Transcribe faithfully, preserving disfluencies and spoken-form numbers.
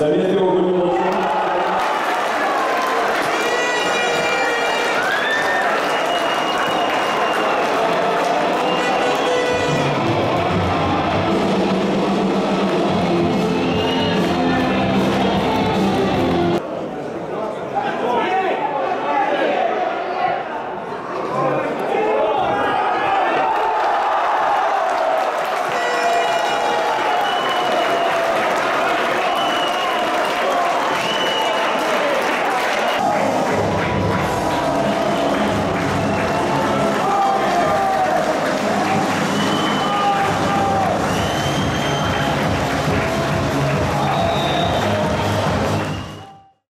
Завет его был